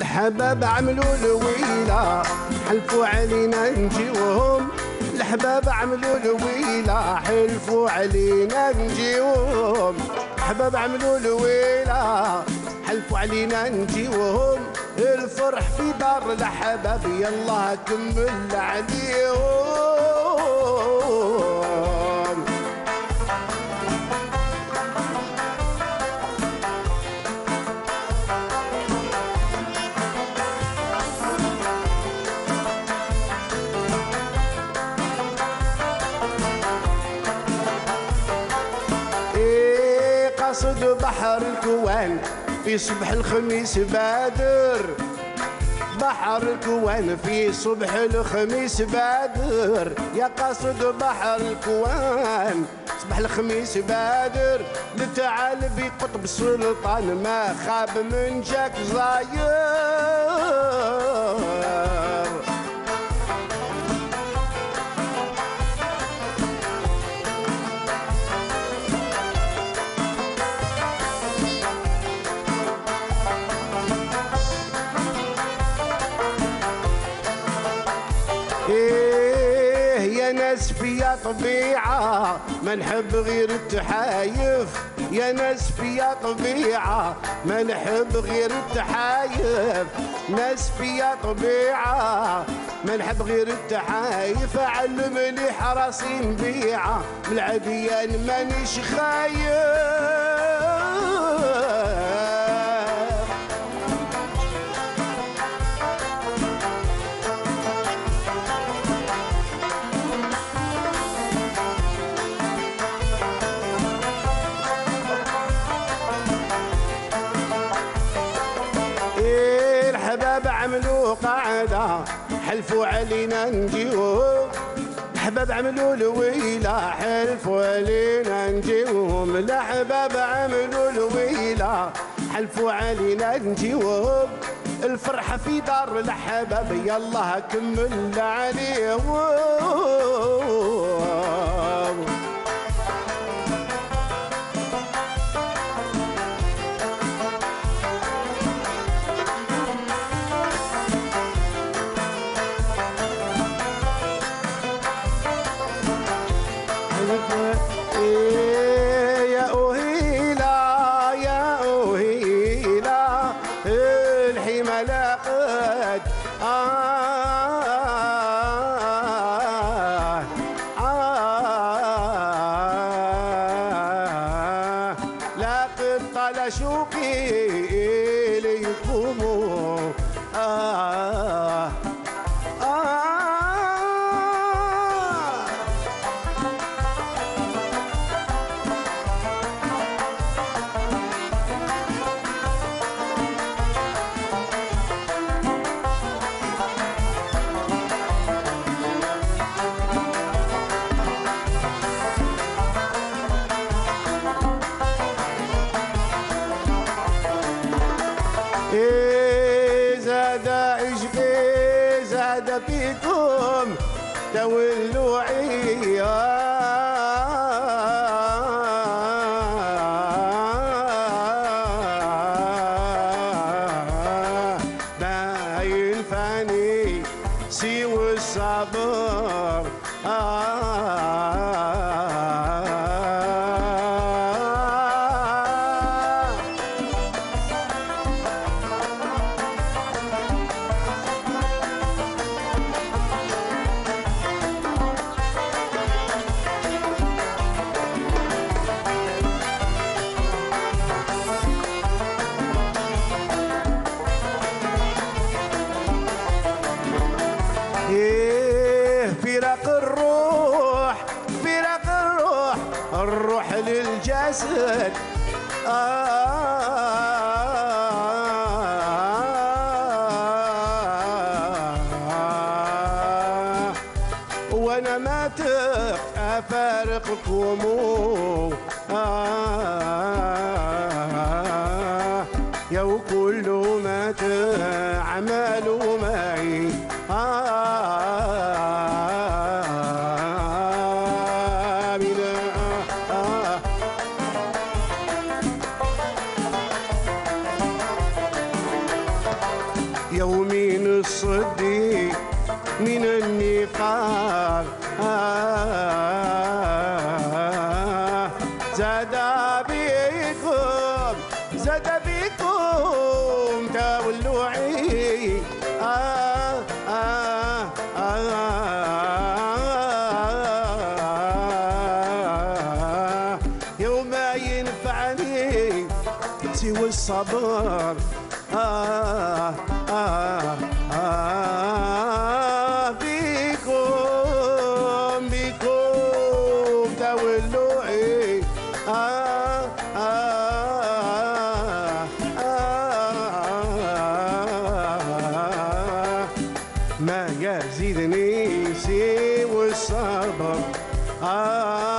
الحباب عملوا الويلة حلفوا علينا نجيوهم، الحباب عملوا الويلة حلفوا علينا نجيوهم، الحباب عملوا الويلة حلفوا علينا نجيوهم، الفرح في دار الحباب يلا كمل عليهم. إيه قصد بحر الكوان في صبح الخميس بادر، بحر الكوان في صبح الخميس بادر، يا قاصد بحر الكوان صبح الخميس بادر، لتعال في قطب السلطان ما خاب من جاك زاير. إيه يا ناس فيا طبيعة ما نحب غير التحايف، يا ناس فيا طبيعة ما نحب غير التحايف، ناس فيا طبيعة ما نحب غير التحايف، علمني حراسي نبيعة من العديان مانيش خايف. الحباب عملوا قاعدة حلفوا علينا نجيوهم، الحباب عملوا الويلة حلفوا علينا نجيوهم، الحباب عملوا الويلة حلفوا علينا نجيوهم، الفرحة في دار الحباب يلا كمل عليهم. يا أهيلا يا أهيلا الحمى لاقت لاقت طال شوقي إليكم زاد بكم تولعي ما ينفعني سوى الصبر. فراق الروح فراق الروح الروح للجسد وانا ما تق افارقكم يا وكل ما تعملوا معي يومي نصدي من النقاع زاد بيكم تولعي يوم ما ينفعني سوى الصبر بيكم تولعي ما يزيدني سوى الصبر